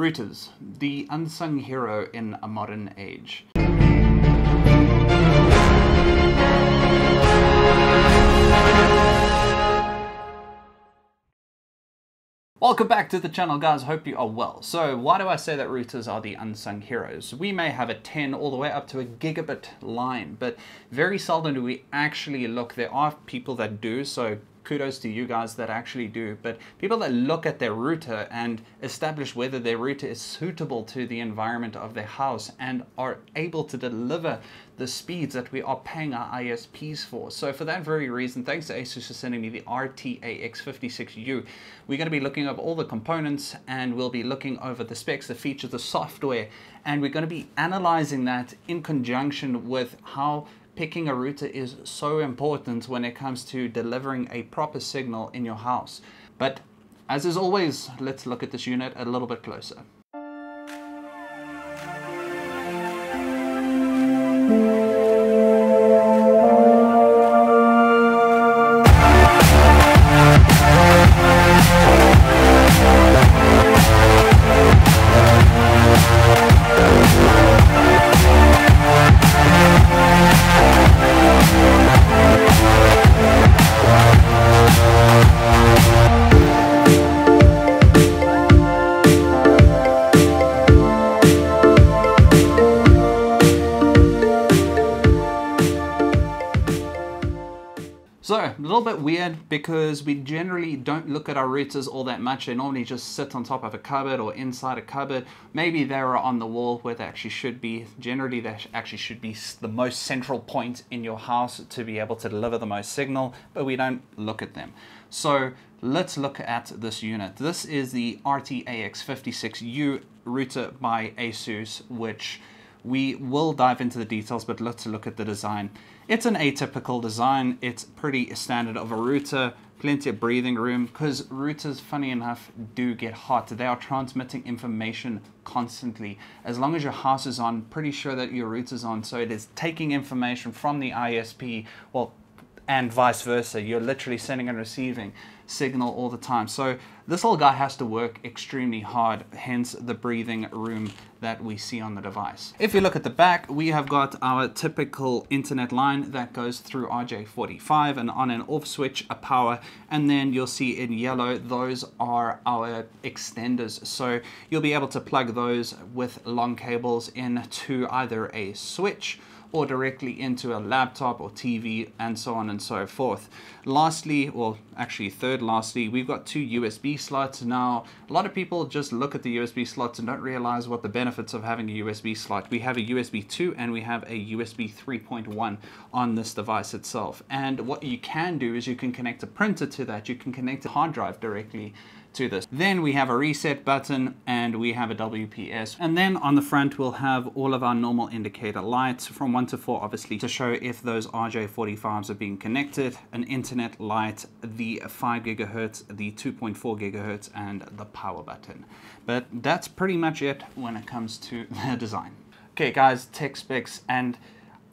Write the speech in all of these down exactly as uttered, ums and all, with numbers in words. Routers, the unsung hero in a modern age. Welcome back to the channel, guys. Hope you are well. So why do I say that routers are the unsung heroes? We may have a ten all the way up to a gigabit line, but very seldom do we actually look. There are people that do, so kudos to you guys that actually do, but people that look at their router and establish whether their router is suitable to the environment of their house and are able to deliver the speeds that we are paying our I S Ps for. So for that very reason, thanks to ASUS for sending me the R T A X fifty-six U. We're going to be looking over all the components, and we'll be looking over the specs, the features, the software, and we're going to be analyzing that in conjunction with how picking a router is so important when it comes to delivering a proper signal in your house. But as is always, let's look at this unit a little bit closer. So, a little bit weird because we generally don't look at our routers all that much. They normally just sit on top of a cupboard or inside a cupboard. Maybe they're on the wall where they actually should be. Generally, they actually should be the most central point in your house to be able to deliver the most signal, but we don't look at them. So let's look at this unit. This is the R T A X fifty-six U router by ASUS, which we will dive into the details, but let's look at the design. It's an atypical design. It's pretty standard of a router, plenty of breathing room, because routers, funny enough, do get hot. They are transmitting information constantly. As long as your house is on, pretty sure that your router's on, so it is taking information from the I S P, well, and vice versa. You're literally sending and receiving signal all the time. So this little guy has to work extremely hard, hence the breathing room that we see on the device. If you look at the back, we have got our typical internet line that goes through R J forty-five, an on and off switch, a power, and then you'll see in yellow, those are our extenders. So you'll be able to plug those with long cables into either a switch or directly into a laptop or T V, and so on and so forth. Lastly, well, actually third lastly, we've got two U S B slots. Now, a lot of people just look at the U S B slots and don't realize what the benefits of having a U S B slot. We have a U S B two and we have a U S B three point one on this device itself. And what you can do is you can connect a printer to that. You can connect a hard drive directly to this. Then we have a reset button and we have a W P S. And then on the front, we'll have all of our normal indicator lights from one to four, obviously, to show if those R J forty-fives are being connected, an internet light, the five gigahertz, the two point four gigahertz, and the power button. But that's pretty much it when it comes to the design. Okay, guys, tech specs, and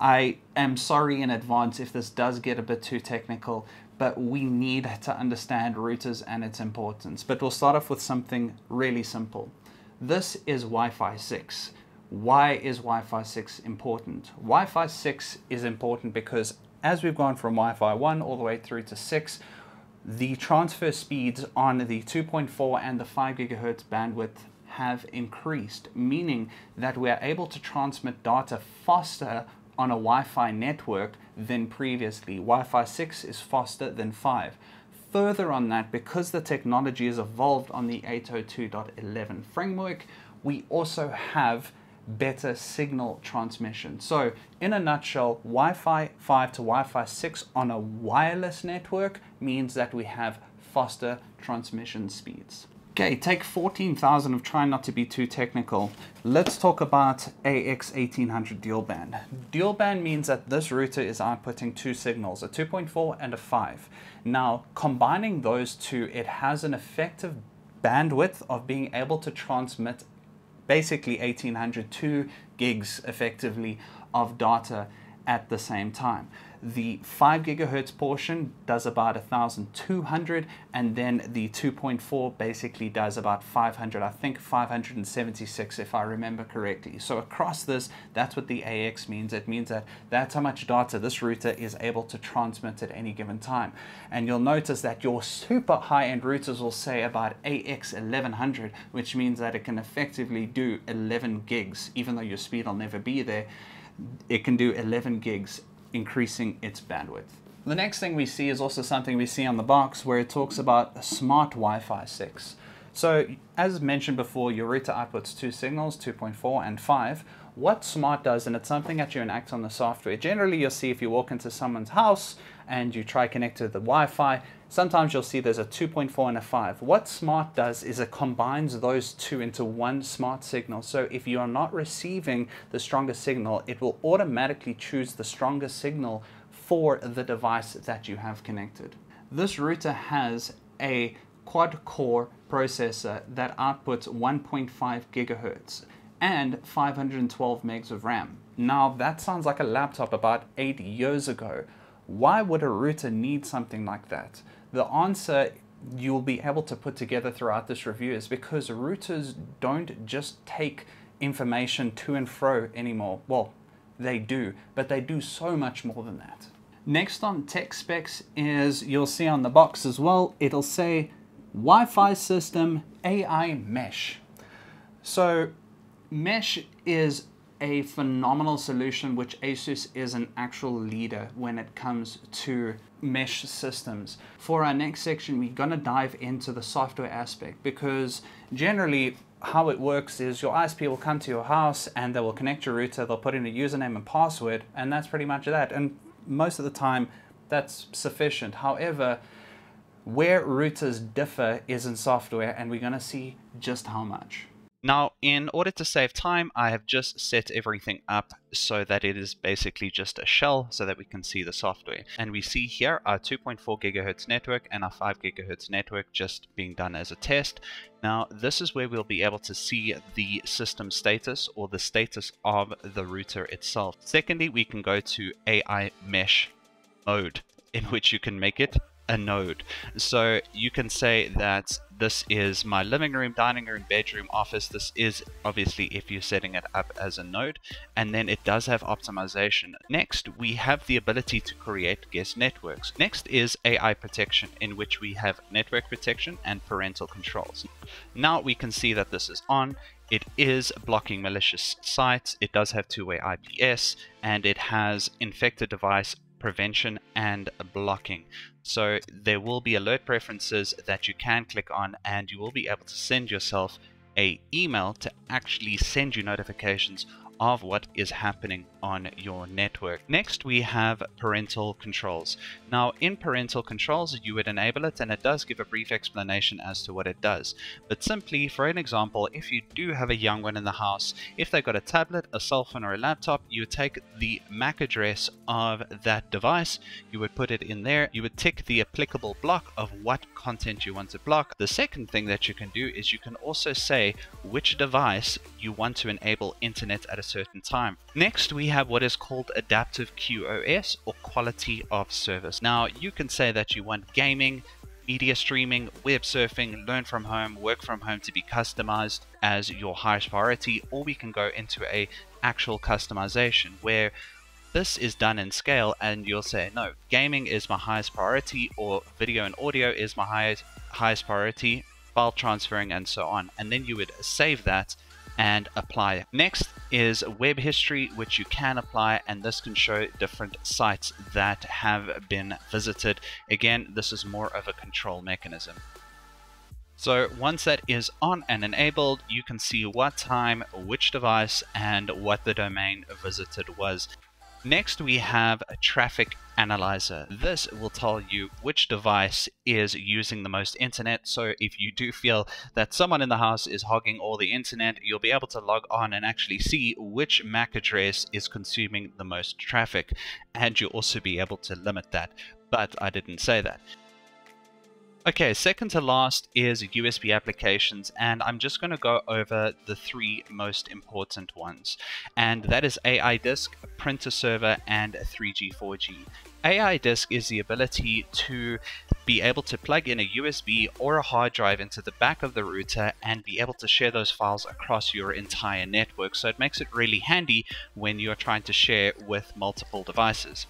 I am sorry in advance if this does get a bit too technical, but we need to understand routers and its importance. But we'll start off with something really simple. This is Wi-Fi six. Why is Wi-Fi six important? Wi-Fi six is important because as we've gone from Wi-Fi one all the way through to six, the transfer speeds on the two point four and the five gigahertz bandwidth have increased, meaning that we are able to transmit data faster on a Wi-Fi network than previously. Wi-Fi six is faster than five. Further on that, because the technology has evolved on the eight oh two dot eleven framework, we also have better signal transmission. So in a nutshell, Wi-Fi five to Wi-Fi six on a wireless network means that we have faster transmission speeds. Okay, take fourteen thousand of trying not to be too technical. Let's talk about A X eighteen hundred dual band. Dual band means that this router is outputting two signals, a two point four and a five. Now, combining those two, it has an effective bandwidth of being able to transmit basically eighteen hundred, two gigs effectively of data at the same time. The five gigahertz portion does about one thousand two hundred, and then the two point four basically does about five hundred, I think five hundred seventy-six if I remember correctly. So across this, that's what the A X means. It means that that's how much data this router is able to transmit at any given time. And you'll notice that your super high-end routers will say about A X eleven hundred, which means that it can effectively do eleven gigs, even though your speed will never be there. It can do eleven gigs, increasing its bandwidth. The next thing we see is also something we see on the box where it talks about smart Wi-Fi six. So as mentioned before, your router outputs two signals, two point four and five. What smart does, and it's something that you enact on the software. Generally, you'll see if you walk into someone's house and you try to connect to the Wi-Fi, sometimes you'll see there's a two point four and a five. What smart does is it combines those two into one smart signal. So if you are not receiving the strongest signal, it will automatically choose the strongest signal for the device that you have connected. This router has a quad-core processor that outputs one point five gigahertz. And five hundred twelve megs of RAM. Now that sounds like a laptop about eight years ago. Why would a router need something like that? The answer you'll be able to put together throughout this review is because routers don't just take information to and fro anymore. Well, they do, but they do so much more than that. Next on tech specs is, you'll see on the box as well, it'll say Wi-Fi system A I mesh. So mesh is a phenomenal solution, which ASUS is an actual leader when it comes to mesh systems. For our next section, we're going to dive into the software aspect, because generally how it works is your I S P will come to your house and they will connect your router, they'll put in a username and password, and that's pretty much that. And most of the time that's sufficient. However, where routers differ is in software, and we're going to see just how much. Now, in order to save time, I have just set everything up so that it is basically just a shell so that we can see the software. And we see here our two point four gigahertz network and our five gigahertz network just being done as a test. Now, this is where we'll be able to see the system status, or the status of the router itself. Secondly, we can go to A I mesh mode, in which you can make it a node. So you can say that this is my living room, dining room, bedroom, office. This is obviously if you're setting it up as a node, and then it does have optimization. Next, we have the ability to create guest networks. Next is A I protection, in which we have network protection and parental controls. Now we can see that this is on. It is blocking malicious sites. It does have two-way I P S, and it has infected device prevention and blocking. So there will be alert preferences that you can click on, and you will be able to send yourself an email to actually send you notifications of what is happening on your network. Next, we have parental controls. Now, in parental controls, you would enable it, and it does give a brief explanation as to what it does. But simply, for an example, if you do have a young one in the house, if they've got a tablet, a cell phone, or a laptop, you would take the M A C address of that device, you would put it in there, you would tick the applicable block of what content you want to block. The second thing that you can do is you can also say which device you want to enable internet at a certain time. Next, we have what is called adaptive Q o S, or quality of service. Now you can say that you want gaming, media streaming, web surfing, learn from home, work from home to be customized as your highest priority, or we can go into a actual customization where this is done in scale, and you'll say, no, gaming is my highest priority, or video and audio is my highest highest priority, file transferring, and so on. And then you would save that and apply. Next is web history, which you can apply, and this can show different sites that have been visited. Again, this is more of a control mechanism. So once that is on and enabled, you can see what time, which device, and what the domain visited was. Next, we have a traffic analyzer. This will tell you which device is using the most internet. So if you do feel that someone in the house is hogging all the internet, you'll be able to log on and actually see which M A C address is consuming the most traffic. And you'll also be able to limit that. But I didn't say that. Okay, second to last is U S B applications, and I'm just going to go over the three most important ones, and that is A I Disk, Printer Server, and three G, four G. A I Disk is the ability to be able to plug in a U S B or a hard drive into the back of the router and be able to share those files across your entire network. So it makes it really handy when you're trying to share with multiple devices.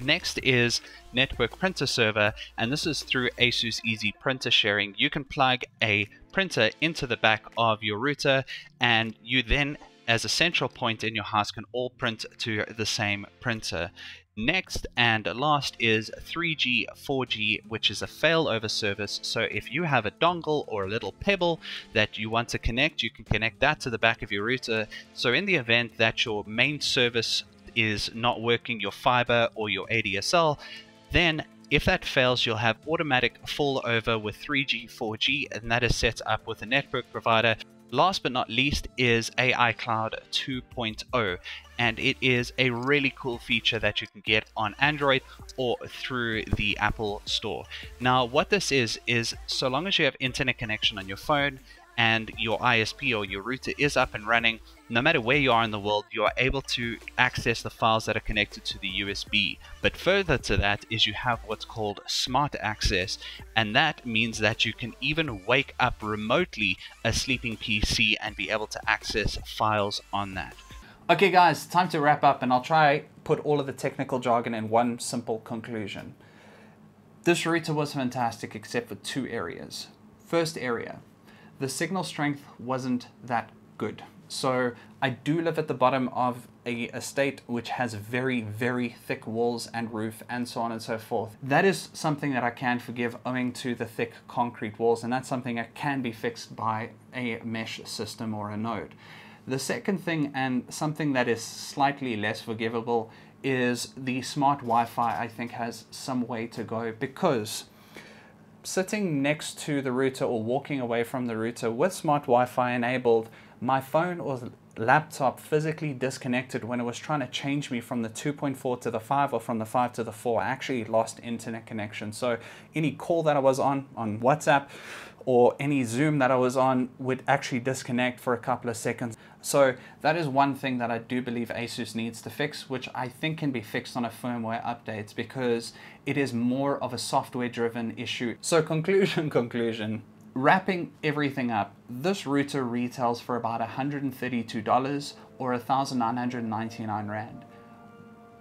Next is Network Printer Server, and this is through ASUS Easy Printer Sharing. You can plug a printer into the back of your router, and you then, as a central point in your house, can all print to the same printer. Next and last is three G, four G, which is a failover service. So if you have a dongle or a little pebble that you want to connect, you can connect that to the back of your router. So in the event that your main service is not working, your fiber or your A D S L, then if that fails, you'll have automatic failover with three G, four G, and that is set up with a network provider. Last but not least is A I Cloud two point oh, and it is a really cool feature that you can get on Android or through the Apple Store. Now what this is, is so long as you have internet connection on your phone and your I S P or your router is up and running, no matter where you are in the world, you are able to access the files that are connected to the U S B. But further to that is you have what's called smart access, and that means that you can even wake up remotely a sleeping P C and be able to access files on that. Okay guys, time to wrap up, and I'll try put all of the technical jargon in one simple conclusion. This router was fantastic except for two areas. First area, the signal strength wasn't that good. So I do live at the bottom of a estate which has very, very thick walls and roof and so on and so forth. That is something that I can forgive owing to the thick concrete walls, and that's something that can be fixed by a mesh system or a node. The second thing, and something that is slightly less forgivable, is the smart Wi-Fi. I think has some way to go, because sitting next to the router or walking away from the router with smart Wi-Fi enabled, my phone or laptop physically disconnected when it was trying to change me from the two point four to the five or from the five to the four. I actually lost internet connection. So any call that I was on, on WhatsApp or any Zoom that I was on, would actually disconnect for a couple of seconds. So that is one thing that I do believe ASUS needs to fix, which I think can be fixed on a firmware update, because it is more of a software driven issue. So conclusion, conclusion. Wrapping everything up, this router retails for about one hundred thirty-two dollars or one thousand nine hundred ninety-nine rand.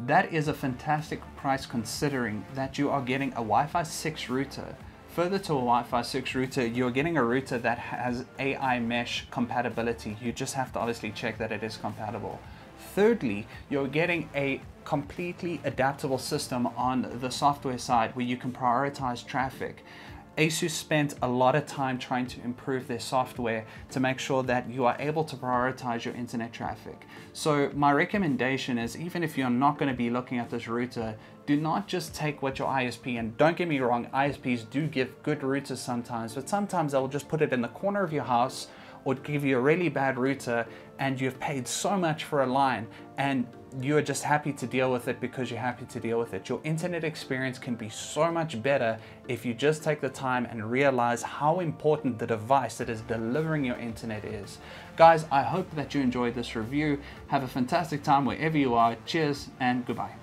That is a fantastic price considering that you are getting a Wi-Fi six router. Further to a Wi-Fi six router, you're getting a router that has A I mesh compatibility. You just have to obviously check that it is compatible. Thirdly, you're getting a completely adaptable system on the software side where you can prioritize traffic. ASUS spent a lot of time trying to improve their software to make sure that you are able to prioritize your internet traffic. So my recommendation is, even if you're not going to be looking at this router, do not just take what your I S P, and don't get me wrong, I S Ps do give good routers sometimes, but sometimes they'll just put it in the corner of your house or give you a really bad router, and you've paid so much for a line and you are just happy to deal with it because you're happy to deal with it. Your internet experience can be so much better if you just take the time and realize how important the device that is delivering your internet is. Guys, I hope that you enjoyed this review. Have a fantastic time wherever you are. Cheers and goodbye.